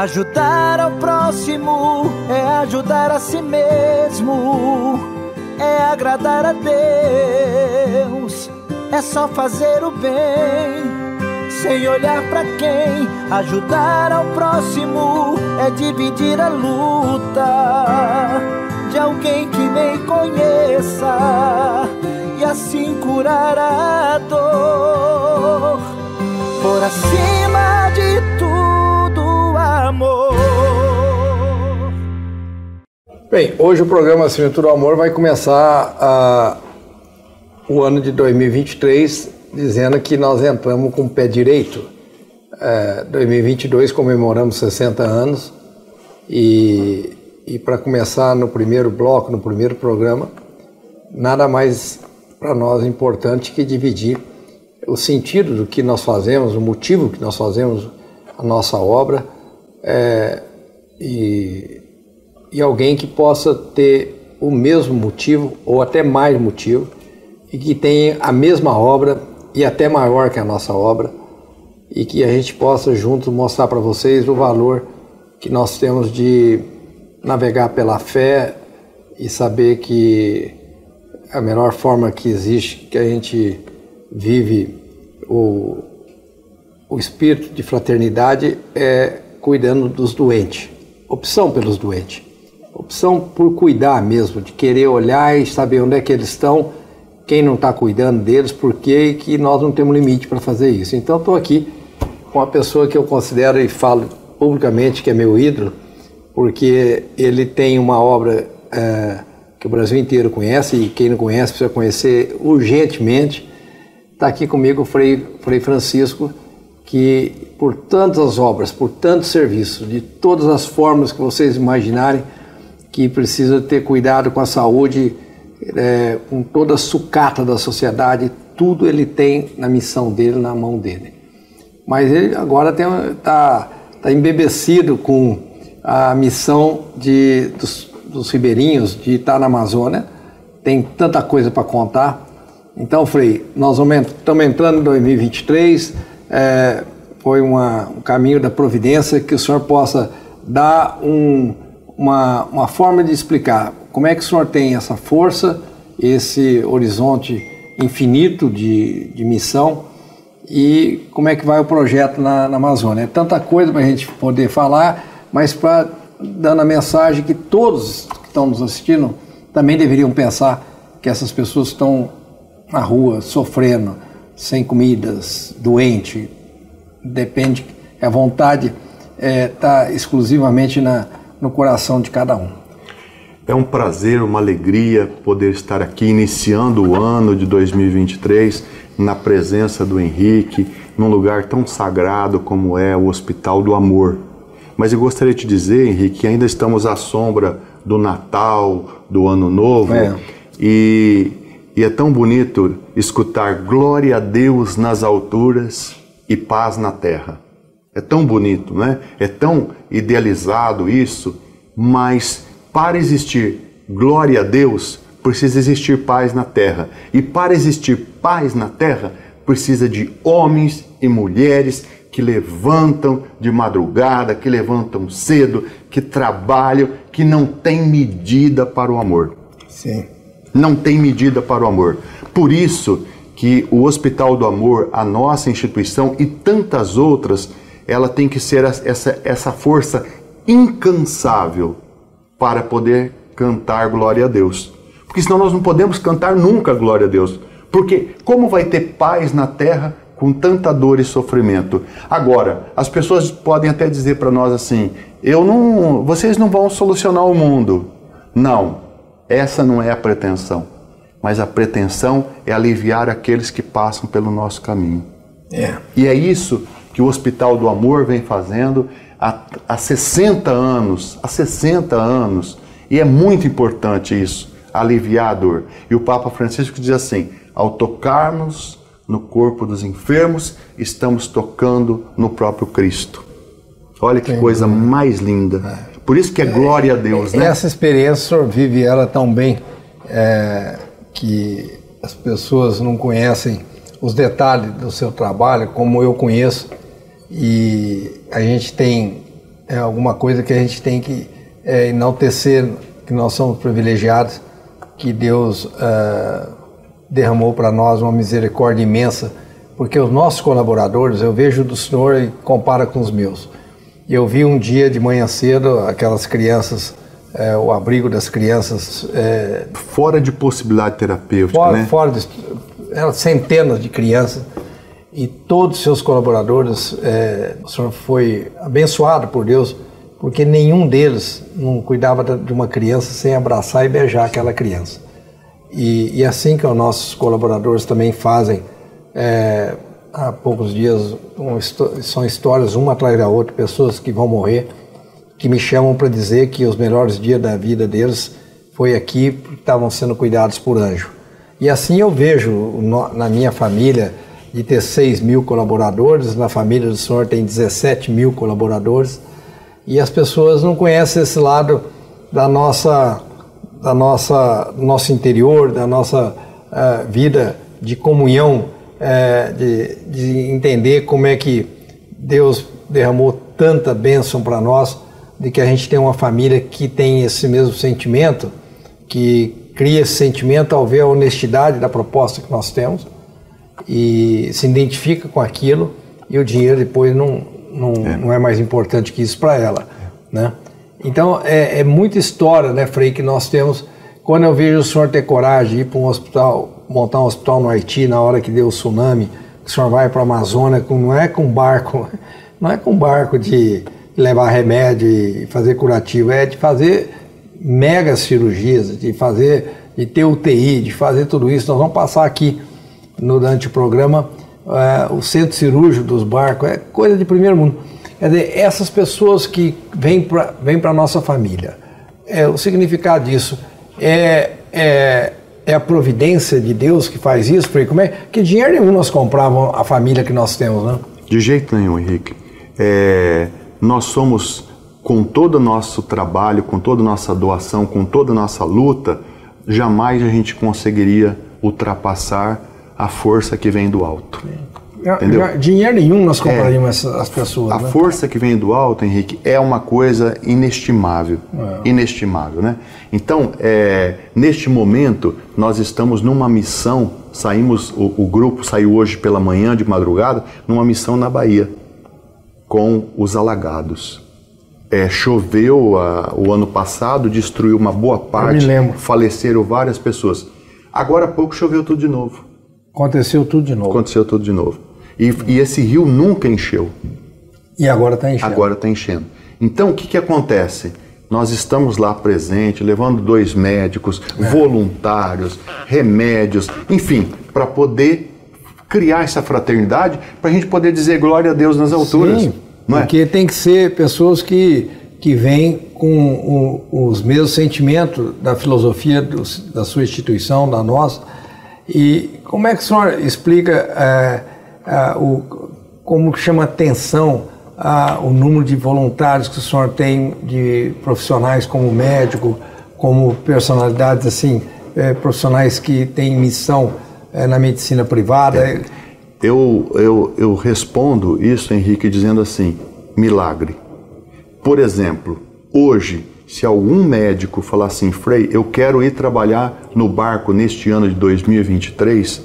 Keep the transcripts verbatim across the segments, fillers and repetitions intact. Ajudar ao próximo é ajudar a si mesmo, é agradar a Deus, é só fazer o bem, sem olhar pra quem. Ajudar ao próximo é dividir a luta de alguém que nem conheça, e assim curar a dor. Por acima de tudo, amor. Bem, hoje o programa Acima de Tudo o Amor vai começar a, o ano de dois mil e vinte e três dizendo que nós entramos com o pé direito. É, dois mil e vinte e dois comemoramos sessenta anos e... E para começar no primeiro bloco, no primeiro programa, nada mais para nós importante que dividir o sentido do que nós fazemos, o motivo que nós fazemos a nossa obra, é, e, e alguém que possa ter o mesmo motivo ou até mais motivo e que tenha a mesma obra e até maior que a nossa obra, e que a gente possa juntos mostrar para vocês o valor que nós temos de navegar pela fé e saber que a melhor forma que existe, que a gente vive o, o espírito de fraternidade, é cuidando dos doentes. Opção pelos doentes. Opção por cuidar mesmo, de querer olhar e saber onde é que eles estão, quem não está cuidando deles, por quê, que nós não temos limite para fazer isso. Então estou aqui com uma pessoa que eu considero e falo publicamente que é meu ídolo, porque ele tem uma obra é, que o Brasil inteiro conhece, e quem não conhece precisa conhecer urgentemente. Está aqui comigo o Frei, Frei Francisco, que por tantas obras, por tantos serviços, de todas as formas que vocês imaginarem, que precisa ter cuidado com a saúde, é, com toda a sucata da sociedade, tudo ele tem na missão dele, na mão dele. Mas ele agora está tá embebecido com a missão de, dos, dos ribeirinhos, de estar na Amazônia. Tem tanta coisa para contar. Então, Frei, nós estamos entrando em dois mil e vinte e três, é, foi uma, um caminho da providência, que o senhor possa dar um, uma, uma forma de explicar como é que o senhor tem essa força, esse horizonte infinito de, de missão, e como é que vai o projeto na, na Amazônia. É tanta coisa para a gente poder falar, mas para dando a mensagem que todos que estão nos assistindo também deveriam pensar, que essas pessoas estão na rua, sofrendo, sem comidas, doente, depende, a vontade está é, exclusivamente na, no coração de cada um. É um prazer, uma alegria poder estar aqui iniciando o ano de dois mil e vinte e três na presença do Henrique, num lugar tão sagrado como é o Hospital do Amor. Mas eu gostaria de dizer, Henrique, que ainda estamos à sombra do Natal, do Ano Novo. É. E, e é tão bonito escutar glória a Deus nas alturas e paz na terra. É tão bonito, né? É tão idealizado isso, mas para existir glória a Deus, precisa existir paz na terra. E para existir paz na terra, precisa de homens e mulheres que levantam de madrugada, que levantam cedo, que trabalham, que não tem medida para o amor. Sim. Não tem medida para o amor. Por isso que o Hospital do Amor, a nossa instituição e tantas outras, ela tem que ser essa, essa força incansável para poder cantar glória a Deus. Porque senão nós não podemos cantar nunca glória a Deus. Porque como vai ter paz na terra com tanta dor e sofrimento? Agora, as pessoas podem até dizer para nós assim: eu não, vocês não vão solucionar o mundo. Não, essa não é a pretensão. Mas a pretensão é aliviar aqueles que passam pelo nosso caminho. É. E é isso que o Hospital do Amor vem fazendo há, há sessenta anos, há sessenta anos. E é muito importante isso, aliviar a dor. E o Papa Francisco diz assim: ao tocarmos no corpo dos enfermos, estamos tocando no próprio Cristo. Olha que coisa mais linda. Por isso que é glória a Deus, né? Essa experiência, o senhor vive ela tão bem, é, que as pessoas não conhecem os detalhes do seu trabalho como eu conheço. E a gente tem é alguma coisa que a gente tem que é, enaltecer, que nós somos privilegiados, que Deus uh, derramou para nós uma misericórdia imensa, porque os nossos colaboradores, eu vejo do Senhor e compara com os meus. Eu vi um dia de manhã cedo aquelas crianças, é, o abrigo das crianças... É, fora de possibilidade terapêutica, fora, né? Fora de... Eram centenas de crianças e todos os seus colaboradores, é, o Senhor foi abençoado por Deus, porque nenhum deles não cuidava de uma criança sem abraçar e beijar aquela criança. E, e assim que os nossos colaboradores também fazem, é, há poucos dias, um, são histórias uma atrás da outra, pessoas que vão morrer, que me chamam para dizer que os melhores dias da vida deles foi aqui, porque estavam sendo cuidados por anjo. E assim eu vejo no, na minha família, de ter seis mil colaboradores, na família do Senhor tem dezessete mil colaboradores, e as pessoas não conhecem esse lado da nossa, da nossa, nosso interior, da nossa uh, vida de comunhão, uh, de, de entender como é que Deus derramou tanta bênção para nós, de que a gente tem uma família que tem esse mesmo sentimento, que cria esse sentimento ao ver a honestidade da proposta que nós temos e se identifica com aquilo, e o dinheiro depois não Não é, não é mais importante que isso para ela, né? Então, é, é muita história, né, Frei, que nós temos. Quando eu vejo o senhor ter coragem de ir para um hospital, montar um hospital no Haiti, na hora que deu o tsunami, o senhor vai para a Amazônia, não é com barco, não é com barco de levar remédio e fazer curativo, é de fazer mega cirurgias, de fazer, de ter U T I, de fazer tudo isso. Nós vamos passar aqui, no, durante o programa, Uh, o centro cirúrgico dos barcos, é coisa de primeiro mundo. Quer dizer, essas pessoas que vêm para vêm para a nossa família, é, o significado disso é, é, é a providência de Deus que faz isso, porque como é que dinheiro nenhum nós comprávamos a família que nós temos, né? De jeito nenhum, Henrique. É, nós somos, com todo o nosso trabalho, com toda a nossa doação, com toda a nossa luta, jamais a gente conseguiria ultrapassar a força que vem do alto. Entendeu? Dinheiro nenhum nós compraríamos é, as pessoas. A né? força que vem do alto, Henrique, é uma coisa inestimável. É. Inestimável, né? Então, é, neste momento, nós estamos numa missão, saímos, o, o grupo saiu hoje pela manhã, de madrugada, numa missão na Bahia, com os alagados. É, choveu a, o ano passado, destruiu uma boa parte, eu me lembro, faleceram várias pessoas. Agora há pouco choveu tudo de novo. Aconteceu tudo de novo. Aconteceu tudo de novo. E, e esse rio nunca encheu. E agora está enchendo. Agora está enchendo. Então, o que, que acontece? Nós estamos lá presentes, levando dois médicos, é. voluntários, remédios, enfim, para poder criar essa fraternidade, para a gente poder dizer glória a Deus nas alturas. Sim, não é? Porque tem que ser pessoas que, que vêm com o, os mesmos sentimentos da filosofia do, da sua instituição, da nossa. E como é que o senhor explica uh, uh, o, como chama atenção uh, o número de voluntários que o senhor tem, de profissionais como médico, como personalidades assim, eh, profissionais que têm missão eh, na medicina privada? É. Eu, eu, eu respondo isso, Henrique, dizendo assim, milagre. Por exemplo, hoje, se algum médico falar assim, Frei, eu quero ir trabalhar no barco neste ano de dois mil e vinte e três,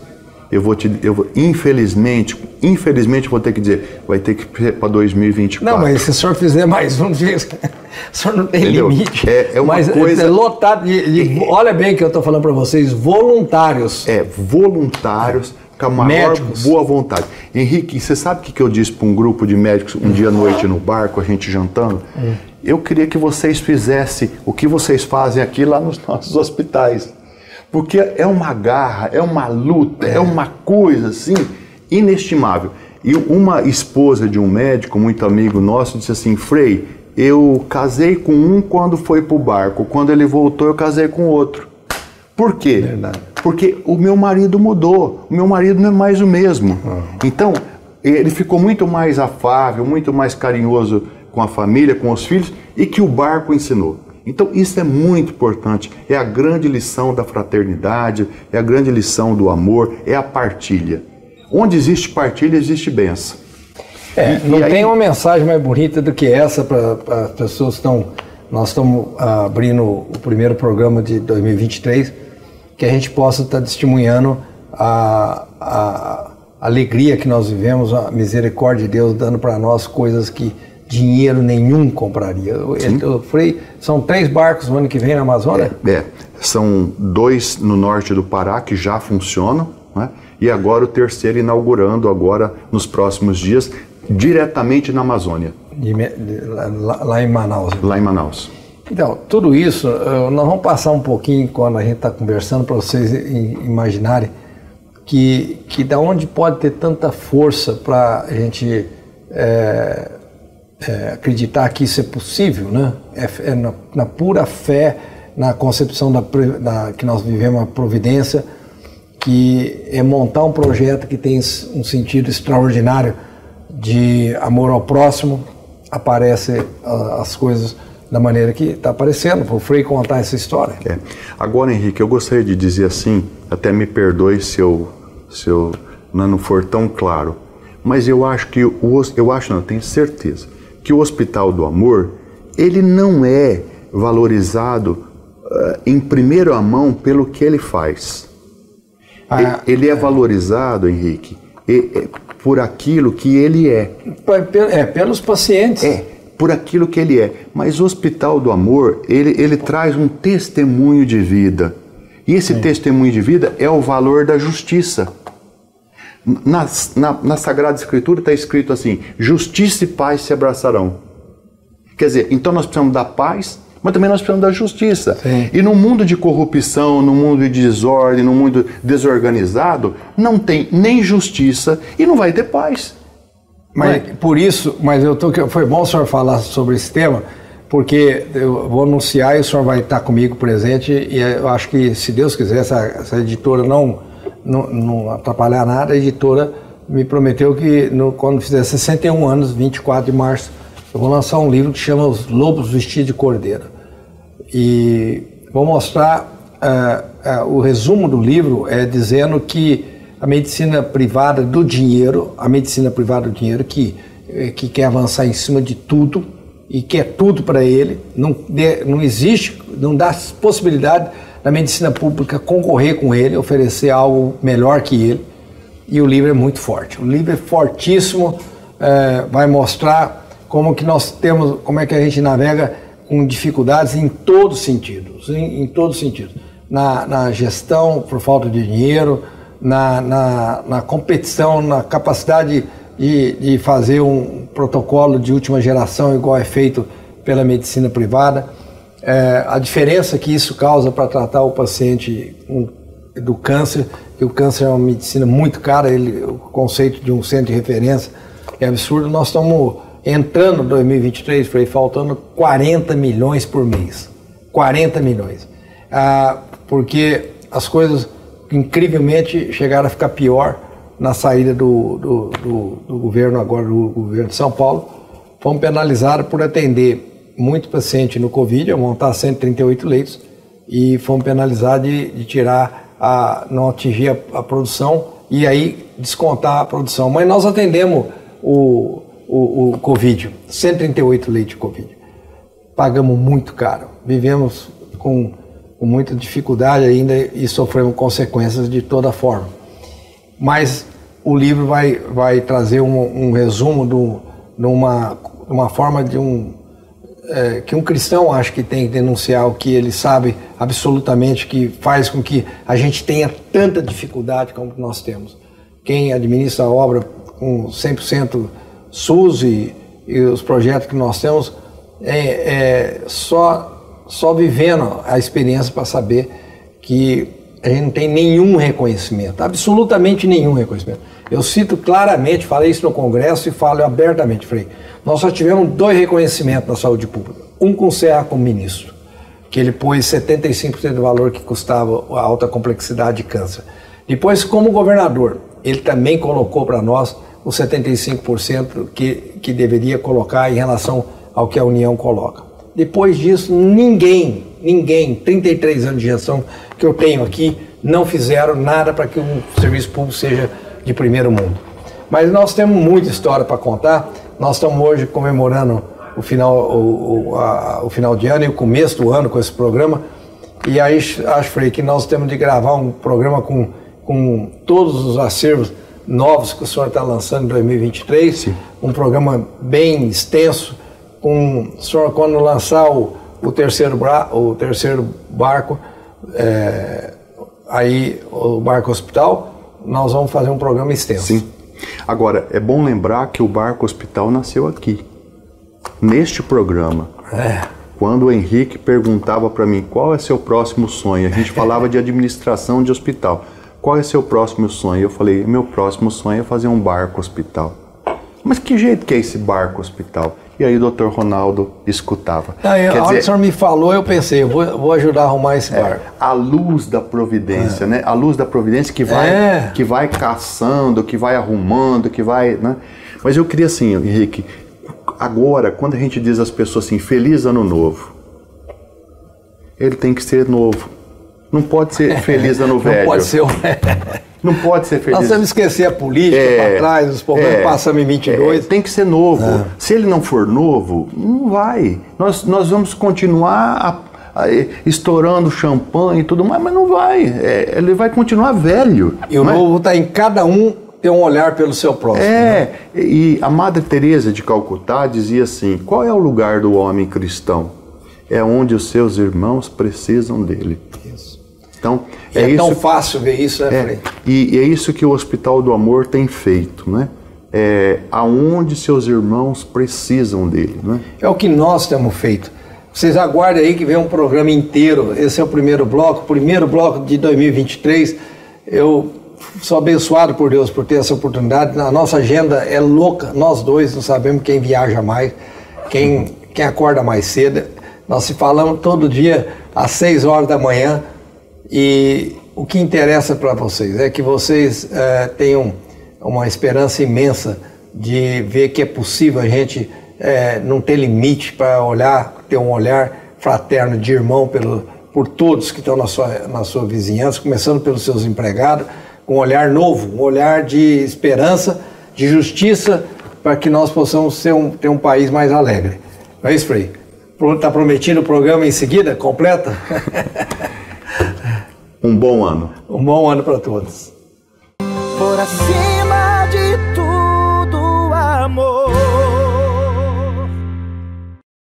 eu vou te, eu vou, infelizmente, infelizmente vou ter que dizer, vai ter que ser para dois mil e vinte e quatro. Não, mas se o senhor fizer mais um dia, o senhor não tem Entendeu? limite. É, é uma mas coisa... É lotado de, de, olha bem que eu estou falando para vocês, voluntários. É, voluntários, com a maior boa vontade. Henrique, você sabe o que eu disse para um grupo de médicos um dia à noite no barco, a gente jantando? Hum. Eu queria que vocês fizessem o que vocês fazem aqui lá nos nossos hospitais. Porque é uma garra, é uma luta, é, é uma coisa assim inestimável. E uma esposa de um médico, muito amigo nosso, disse assim, Frei, eu casei com um quando foi para o barco, quando ele voltou eu casei com outro. Por quê? Verdade. Porque o meu marido mudou, o meu marido não é mais o mesmo. Uhum. Então, ele ficou muito mais afável, muito mais carinhoso com a família, com os filhos, e que o barco ensinou. Então, isso é muito importante, é a grande lição da fraternidade, é a grande lição do amor, é a partilha. Onde existe partilha, existe bênção. É, e, não e tem aí... uma mensagem mais bonita do que essa para as pessoas que estão... Nós estamos abrindo o primeiro programa de dois mil e vinte e três, que a gente possa estar testemunhando a, a, a alegria que nós vivemos, a misericórdia de Deus dando para nós coisas que dinheiro nenhum compraria. Eu, eu falei, são três barcos no ano que vem na Amazônia? É, é, são dois no norte do Pará que já funcionam, né? E agora o terceiro inaugurando agora nos próximos dias, diretamente na Amazônia. De, de, lá, lá em Manaus. Lá em Manaus. Então, tudo isso, nós vamos passar um pouquinho quando a gente está conversando para vocês imaginarem que, que da onde pode ter tanta força para a gente é, é, acreditar que isso é possível, né? É, é na, na pura fé, na concepção da, da, que nós vivemos a providência, que é montar um projeto que tem um sentido extraordinário de amor ao próximo, aparece as coisas da maneira que está aparecendo, para o Frei contar essa história. É. Agora, Henrique, eu gostaria de dizer assim, até me perdoe se eu, se eu não for tão claro, mas eu acho que, o, eu acho não, eu tenho certeza, que o Hospital do Amor, ele não é valorizado uh, em primeira mão pelo que ele faz. Ah, ele, ele é valorizado, Henrique, e, e, por aquilo que ele é. É, pelos pacientes. É, por aquilo que ele é. Mas o Hospital do Amor, ele, ele traz um testemunho de vida. E esse Sim. testemunho de vida é o valor da justiça. Na, na, na Sagrada Escritura está escrito assim, justiça e paz se abraçarão. Quer dizer, então nós precisamos da paz, mas também nós precisamos da justiça. Sim. E no mundo de corrupção, no mundo de desordem, no mundo desorganizado, não tem nem justiça e não vai ter paz. Mas, mas por isso, mas eu tô, foi bom o senhor falar sobre esse tema, porque eu vou anunciar e o senhor vai estar comigo presente, e eu acho que, se Deus quiser, essa, essa editora não, não, não atrapalhar nada, a editora me prometeu que no, quando fizer sessenta e um anos, vinte e quatro de março, eu vou lançar um livro que chama Os Lobos Vestidos de Cordeira. E vou mostrar, uh, uh, o resumo do livro é dizendo que a medicina privada do dinheiro, a medicina privada do dinheiro que, que quer avançar em cima de tudo e quer tudo para ele, não, não existe, não dá possibilidade da medicina pública concorrer com ele, oferecer algo melhor que ele. E o livro é muito forte, o livro é fortíssimo, uh, vai mostrar como que nós temos, como é que a gente navega com dificuldades em todos os sentidos, em, em todos os sentidos. Na, na gestão, por falta de dinheiro, na, na, na competição, na capacidade de, de fazer um protocolo de última geração igual é feito pela medicina privada, é, a diferença que isso causa para tratar o paciente do câncer, que o câncer é uma medicina muito cara, ele, o conceito de um centro de referência é absurdo. Nós estamos entrando em dois mil e vinte e três, foi faltando quarenta milhões por mês. quarenta milhões. Ah, porque as coisas, incrivelmente, chegaram a ficar pior na saída do, do, do, do governo, agora do governo de São Paulo. Fomos penalizados por atender muito paciente no Covid, a montar cento e trinta e oito leitos, e fomos penalizados de, de tirar, a, não atingir a, a produção e aí descontar a produção. Mas nós atendemos o... O, o Covid, cento e trinta e oito leitos de Covid. Pagamos muito caro, vivemos com, com muita dificuldade ainda e sofremos consequências de toda forma. Mas o livro vai, vai trazer um, um resumo do, numa, uma forma de um, é, que um cristão acho que tem que denunciar o que ele sabe absolutamente, que faz com que a gente tenha tanta dificuldade como nós temos. Quem administra a obra com cem por cento SUS e, e os projetos que nós temos, é, é só, só vivendo a experiência para saber que a gente não tem nenhum reconhecimento, absolutamente nenhum reconhecimento. Eu cito claramente, falei isso no Congresso e falo abertamente, Frei, nós só tivemos dois reconhecimentos na saúde pública. Um com o Serra como ministro, que ele pôs setenta e cinco por cento do valor que custava a alta complexidade de câncer. Depois, como governador, ele também colocou para nós os setenta e cinco por cento que, que deveria colocar em relação ao que a União coloca. Depois disso, ninguém, ninguém, trinta e três anos de gestão que eu tenho aqui, não fizeram nada para que o serviço público seja de primeiro mundo. Mas nós temos muita história para contar. Nós estamos hoje comemorando o final, o, o, a, o final de ano e o começo do ano com esse programa. E aí acho, Frei, que nós temos de gravar um programa com, com todos os acervos novos que o senhor está lançando em dois mil e vinte e três. Sim. Um programa bem extenso. Com, o senhor, quando lançar o, o, terceiro, bra, o terceiro barco, é, aí o barco hospital, nós vamos fazer um programa extenso. Sim. Agora, é bom lembrar que o barco hospital nasceu aqui, neste programa. É. Quando o Henrique perguntava para mim qual é seu próximo sonho, a gente falava de administração de hospital. Qual é seu próximo sonho? Eu falei, meu próximo sonho é fazer um barco hospital. Mas que jeito que é esse barco hospital? E aí o doutor Ronaldo escutava. Não, eu, a hora dizer, que o senhor me falou, eu pensei, eu vou, vou ajudar a arrumar esse barco. É, a luz da providência, é. né? A luz da providência que vai, é. que vai caçando, que vai arrumando, que vai... Né? Mas eu queria assim, Henrique... Agora, quando a gente diz às pessoas assim, feliz ano novo, ele tem que ser novo. Não pode ser feliz ano velho. Não pode ser o velho. Não pode ser feliz. Nós temos que esquecer a política é, para trás, os problemas é, passam em vinte e dois. É, tem que ser novo. Ah. Se ele não for novo, não vai. Nós, nós vamos continuar a, a, estourando champanhe e tudo mais, mas não vai. É, ele vai continuar velho. E o novo está em cada um. Ter um olhar pelo seu próximo. É, né? E a Madre Teresa de Calcutá dizia assim, qual é o lugar do homem cristão? É onde os seus irmãos precisam dele. Isso. Então, é, é isso, tão fácil ver isso, né, Frei? É, e, e é isso que o Hospital do Amor tem feito, né? É aonde seus irmãos precisam dele, né? É o que nós temos feito. Vocês aguardem aí que vem um programa inteiro. Esse é o primeiro bloco, primeiro bloco de dois mil e vinte e três. Eu... Sou abençoado por Deus por ter essa oportunidade. A nossa agenda é louca. Nós dois não sabemos quem viaja mais, quem, quem acorda mais cedo. Nós se falamos todo dia às seis horas da manhã. E o que interessa para vocês é que vocês é, tenham uma esperança imensa de ver que é possível a gente é, não ter limite para olhar, ter um olhar fraterno de irmão pelo, por todos que estão na sua, na sua vizinhança, começando pelos seus empregados. Um olhar novo, um olhar de esperança, de justiça, para que nós possamos ser um, ter um país mais alegre. Não é isso, Frei? Está prometido o programa em seguida, completa? Um bom ano. Um bom ano para todos. Por assim...